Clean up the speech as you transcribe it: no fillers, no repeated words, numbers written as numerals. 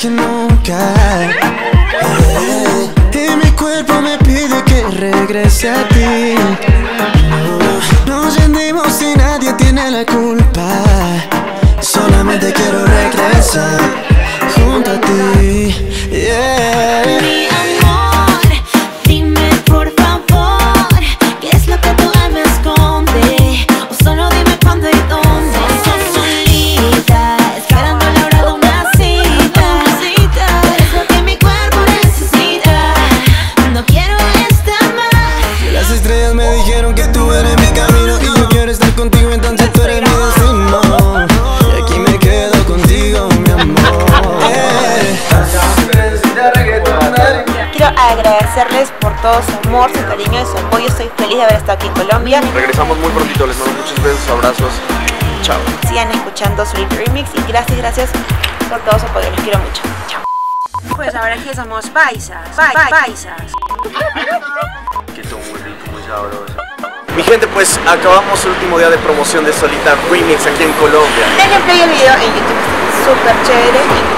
que nunca. Y mi cuerpo me pide que regrese a ti. Nos rendimos y nadie tiene la culpa. Solamente quiero regresar junto a ti. Yeah. Agradecerles por todo su amor, su cariño y su apoyo. Estoy feliz de haber estado aquí en Colombia. Regresamos muy prontito, les mando muchos besos, abrazos. Chao. Sigan escuchando Solita Remix y gracias por todo su apoyo. Los quiero mucho. Chao. Pues ahora que somos paisas. Que todo muy rico, muy sabroso. Mi gente, pues acabamos el último día de promoción de Solita Remix aquí en Colombia. Denle play el video en YouTube, súper chévere.